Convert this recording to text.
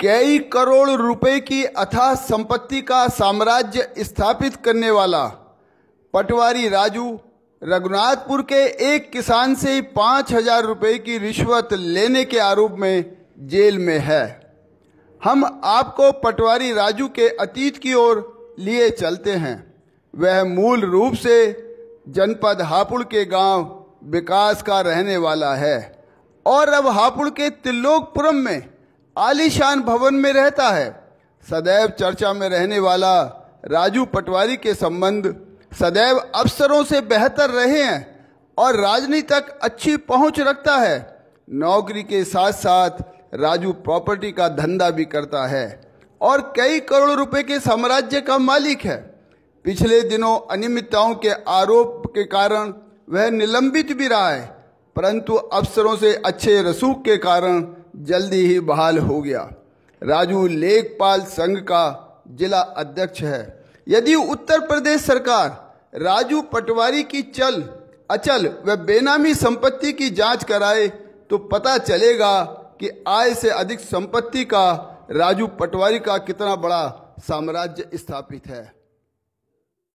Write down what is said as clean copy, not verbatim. कई करोड़ रुपए की अथाह संपत्ति का साम्राज्य स्थापित करने वाला पटवारी राजू रघुनाथपुर के एक किसान से 5,000 रुपये की रिश्वत लेने के आरोप में जेल में है। हम आपको पटवारी राजू के अतीत की ओर लिए चलते हैं। वह मूल रूप से जनपद हापुड़ के गांव विकास का रहने वाला है और अब हापुड़ के त्रिलोकपुरम में आलीशान भवन में रहता है। सदैव चर्चा में रहने वाला राजू पटवारी के संबंध सदैव अफसरों से बेहतर रहे हैं और राजनीति तक अच्छी पहुंच रखता है। नौकरी के साथ साथ राजू प्रॉपर्टी का धंधा भी करता है और कई करोड़ रुपए के साम्राज्य का मालिक है। पिछले दिनों अनियमितताओं के आरोप के कारण वह निलंबित भी रहा है, परंतु अफसरों से अच्छे रसूख के कारण जल्दी ही बहाल हो गया। राजू लेखपाल संघ का जिला अध्यक्ष है। यदि उत्तर प्रदेश सरकार राजू पटवारी की चल अचल व बेनामी संपत्ति की जांच कराए तो पता चलेगा कि आय से अधिक संपत्ति का राजू पटवारी का कितना बड़ा साम्राज्य स्थापित है।